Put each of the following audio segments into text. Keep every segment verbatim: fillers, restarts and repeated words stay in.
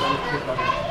が起きてるわけです。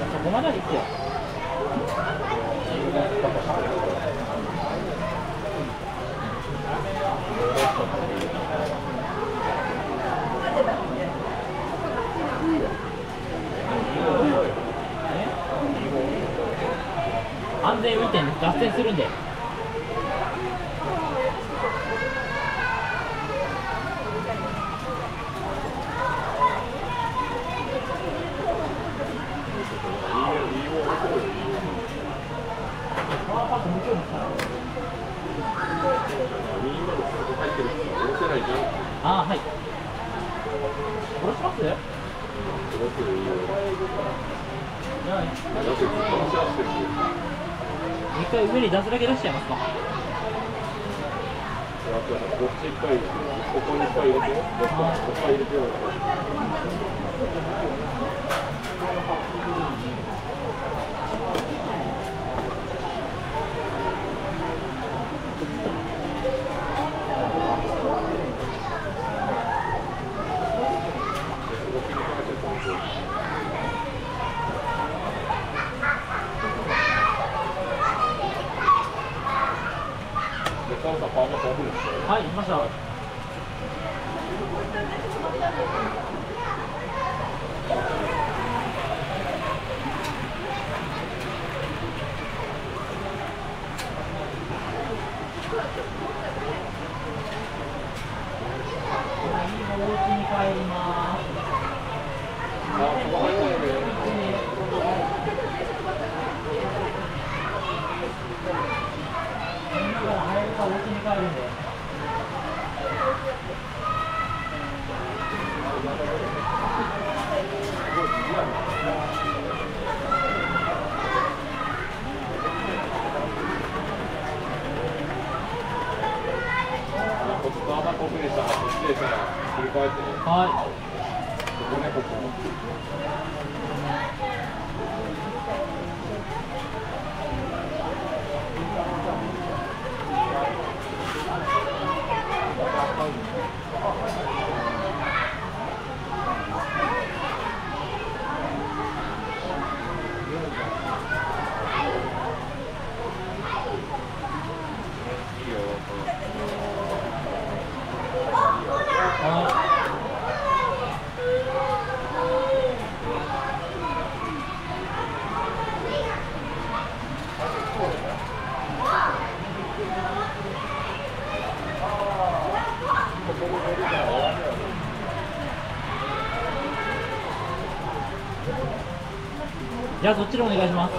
そこまで行くよ。安全運転です。脱線するんで。ああ、はい。殺します？一回上に出すだけ出しちゃいますか。はい、行きました。お家に帰ります。じゃあそっちでお願いします。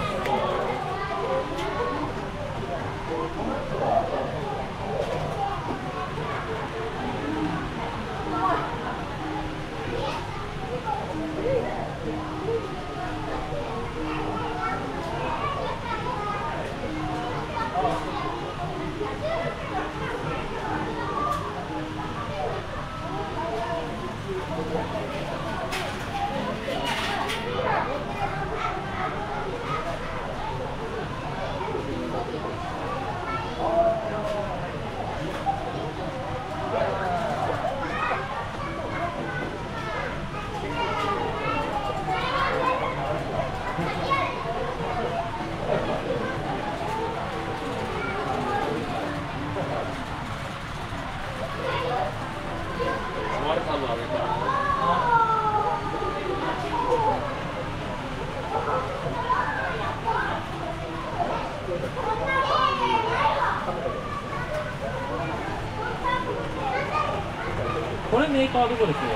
これメーカーはどこですよ？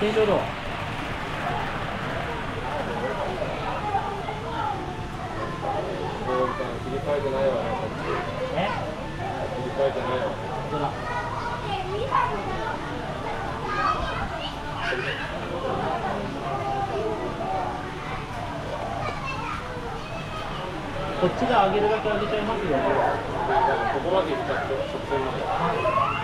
天正堂。切り替えてないわね。え？切り替えてないわ。どうだ？こっちで上げるだけ上げちゃいますよ。ここまで行ったって直線まで。